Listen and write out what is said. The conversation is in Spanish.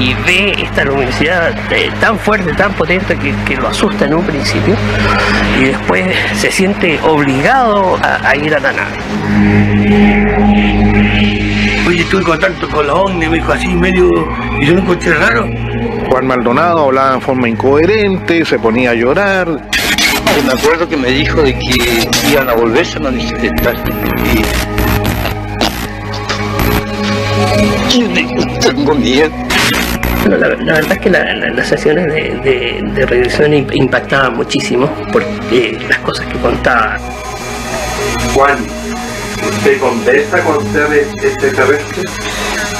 y ve esta luminosidad tan fuerte, tan potente que lo asusta en un principio, y después se siente obligado a ir a la nave. Oye, estuve en contacto con la ONU, me dijo así medio, y yo lo encontré raro. Juan Maldonado hablaba en forma incoherente, se ponía a llorar. Me acuerdo que me dijo de que iban a volverse a manifestar. Tengo miedo. Bueno, la verdad es que las sesiones de regresión impactaban muchísimo por las cosas que contaba. Juan, ¿usted conversa con seres extraterrestres?